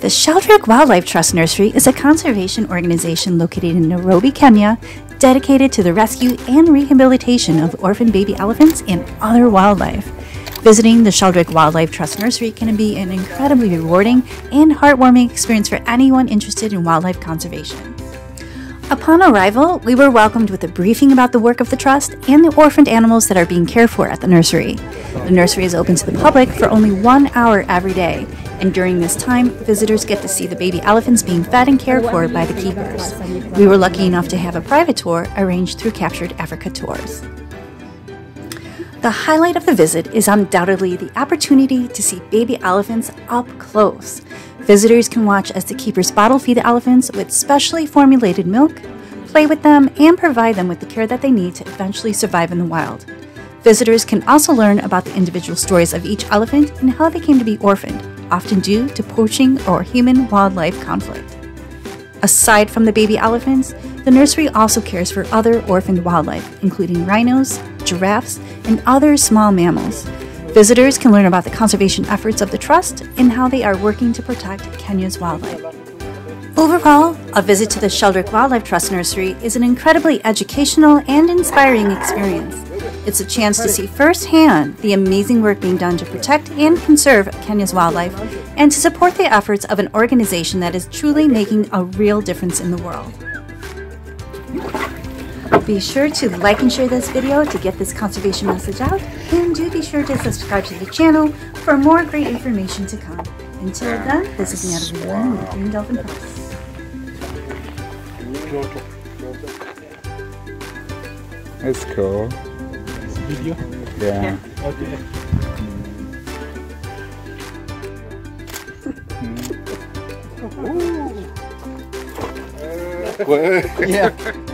The Sheldrick Wildlife Trust Nursery is a conservation organization located in Nairobi, Kenya, dedicated to the rescue and rehabilitation of orphan baby elephants and other wildlife. Visiting the Sheldrick Wildlife Trust Nursery can be an incredibly rewarding and heartwarming experience for anyone interested in wildlife conservation. Upon arrival, we were welcomed with a briefing about the work of the trust and the orphaned animals that are being cared for at the nursery. The nursery is open to the public for only 1 hour every day, and during this time, visitors get to see the baby elephants being fed and cared for by the keepers. We were lucky enough to have a private tour arranged through Capture Africa Tours. The highlight of the visit is undoubtedly the opportunity to see baby elephants up close. Visitors can watch as the keepers bottle feed the elephants with specially formulated milk, play with them, and provide them with the care that they need to eventually survive in the wild. Visitors can also learn about the individual stories of each elephant and how they came to be orphaned, often due to poaching or human-wildlife conflict. Aside from the baby elephants, the nursery also cares for other orphaned wildlife, including rhinos, giraffes, and other small mammals. Visitors can learn about the conservation efforts of the trust and how they are working to protect Kenya's wildlife. Overall, a visit to the Sheldrick Wildlife Trust Nursery is an incredibly educational and inspiring experience. It's a chance to see firsthand the amazing work being done to protect and conserve Kenya's wildlife and to support the efforts of an organization that is truly making a real difference in the world. Be sure to like and share this video to get this conservation message out, and do be sure to subscribe to the channel for more great information to come. Until then, this is Natalie Lynn with Green Dolphin Project. That's cool. Video? Yeah. Okay. Mm. Ooh. Yeah.